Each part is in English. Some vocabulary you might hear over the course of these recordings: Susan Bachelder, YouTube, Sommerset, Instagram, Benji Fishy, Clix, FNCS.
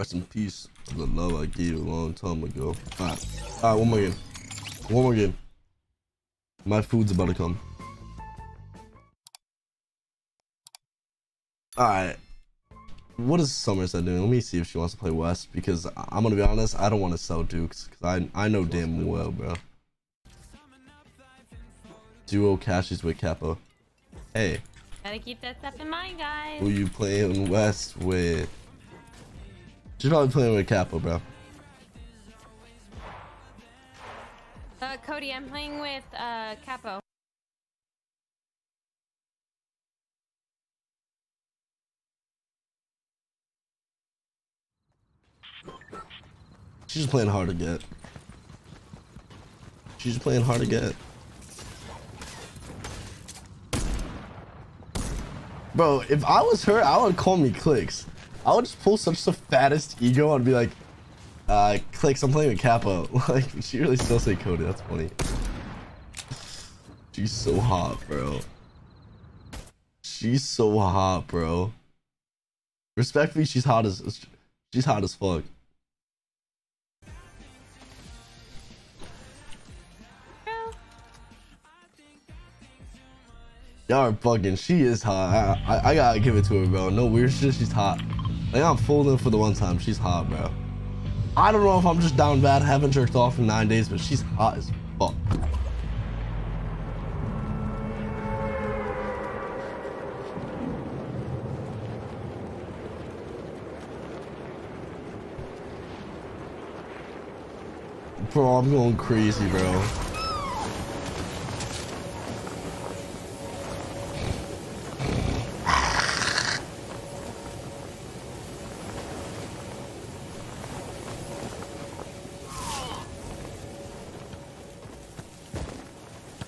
Rest in peace to the love I gave a long time ago. Alright. Alright, one more game. One more game. My food's about to come. Alright. What is Sommerset doing? Let me see if she wants to play West, because I'm gonna be honest, I don't want to sell Dukes, because I know damn well, bro. Duo cashes with Kappa. Hey. Gotta keep that stuff in mind, guys. Who you playing West with? She's probably playing with Kappa, bro. Cody, I'm playing with Capo. She's playing hard to get. She's playing hard to get. Bro, if I was her, I would call me Clix. I would just pull such the fattest ego and be like, Clix, I'm playing with Kappa. Like, she really still say Cody. That's funny. She's so hot, bro. She's so hot, bro. Respectfully, she's hot as fuck. Y'all are bugging. She is hot. I gotta give it to her, bro. No weird shit. She's hot. Like, I'm fooling for the one time. She's hot, bro. I don't know if I'm just down bad. I haven't jerked off in 9 days, but she's hot as fuck. Bro, I'm going crazy, bro.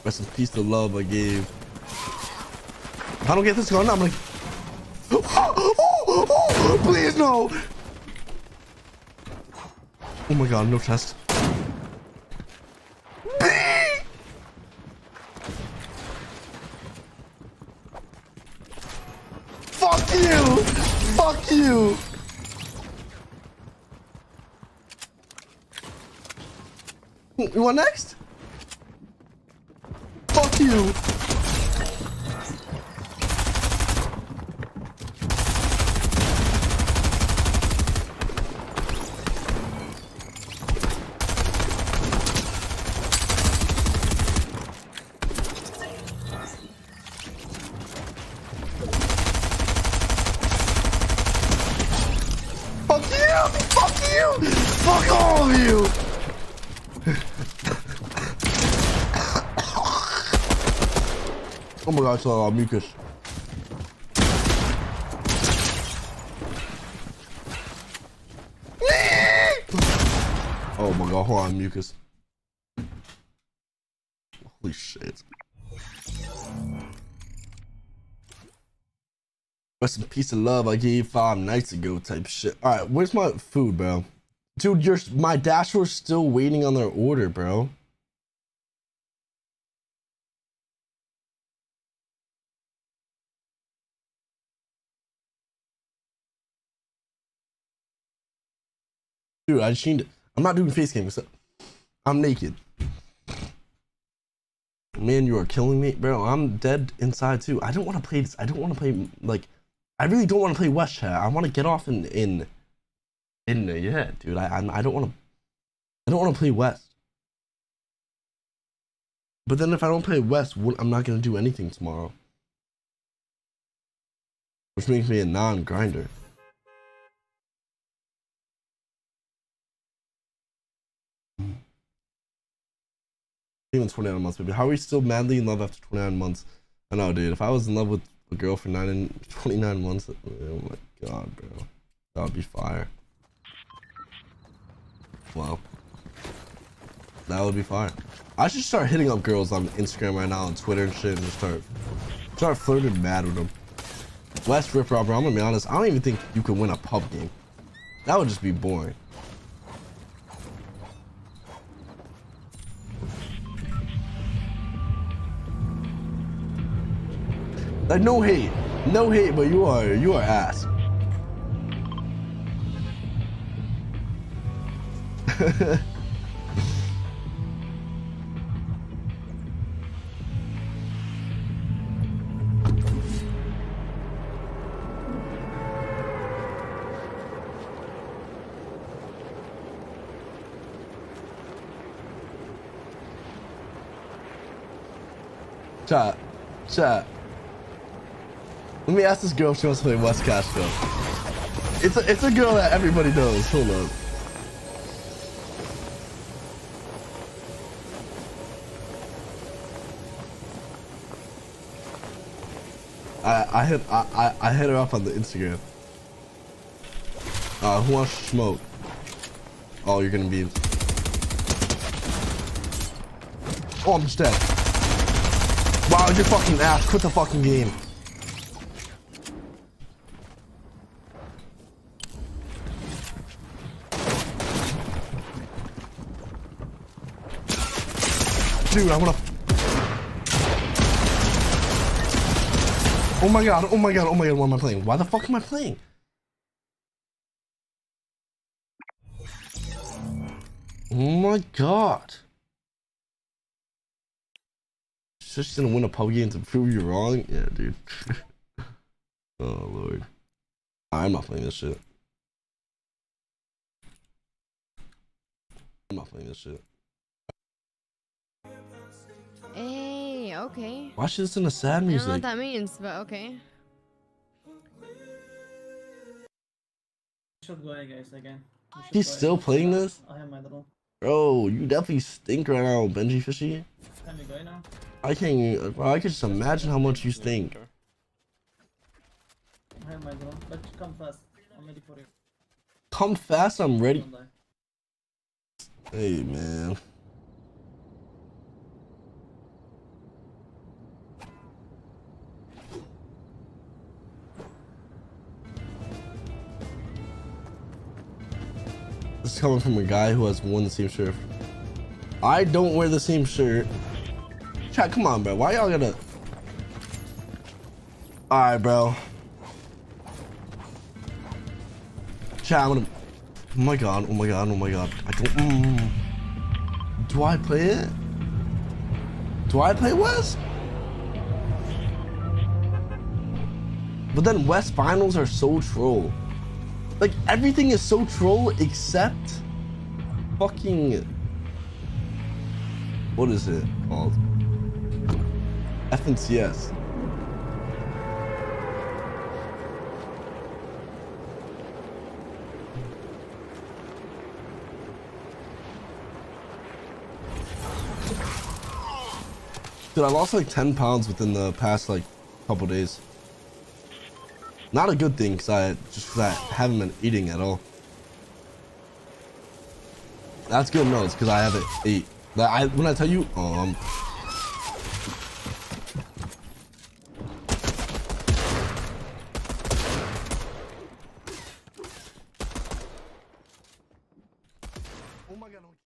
Rest in peace to love I gave. If I don't get this gun, I'm like, oh, please no. Oh my god, no chest. Fuck you! Fuck you! You want next? Fuck you! Fuck you! Fuck you! Fuck all of you! Oh my god, it's all mucus. Oh my god, hold on, mucus. Holy shit. Rest in peace of love I gave 5 nights ago type shit. Alright, where's my food, bro? Dude, my Dasher's still waiting on their order, bro. Dude, I just need to, I'm not doing face cam, so I'm naked. Man, you are killing me, bro. I'm dead inside too. I don't want to play this. I don't want to play, like, I really don't want to play West Chat. I want to get off yeah, dude. I don't want to. I don't want to play West. But then if I don't play West, I'm not gonna do anything tomorrow, which makes me a non-grinder. Even 29 months, baby. How are we still madly in love after 29 months? I know, dude. If I was in love with a girl for 29 months, oh my god, bro, that would be fire. Wow, that would be fire. I should start hitting up girls on Instagram right now and Twitter and shit, and just start flirting mad with them. West Rip Robber. I'm gonna be honest. I don't even think you could win a pub game. That would just be boring. Like, no hate, but you are ass. Chat, chat. Let me ask this girl if she wants to play West Cashville. It's a girl that everybody knows. Hold up. I hit her up on the Instagram. Who wants to smoke? Oh, you're gonna be. Oh, I'm just dead. Wow, you're fucking ass. Quit the fucking game. Dude, I wanna... Oh my god, oh my god, oh my god, what am I playing? Why the fuck am I playing? Oh my god. Just gonna win a pub game to prove you wrong? Yeah, dude. Oh, Lord. I'm not playing this shit. I'm not playing this shit. Hey, okay. Why should I listen to sad music? I don't know what that means, but okay. Should go, I guess, again. He's still playing this? I have my little... Bro, you definitely stink right now, Benji Fishy. Time to go now. I can't. I can just imagine how much you stink. But come fast. I'm ready for it. Come fast. I'm ready. Hey man. This is coming from a guy who has worn the same shirt. I don't wear the same shirt. Chat, come on, bro. Why y'all gonna... Alright, bro. Chat, I'm gonna... Oh my god, oh my god, oh my god. I don't... Do I play it? Do I play West? But then West finals are so troll. Like, everything is so troll except... Fucking... What is it called? FNCS. Dude, I lost like 10 pounds within the past like couple days. Not a good thing, cause I haven't been eating at all. That's good, no, it's cause I haven't ate. When I tell you,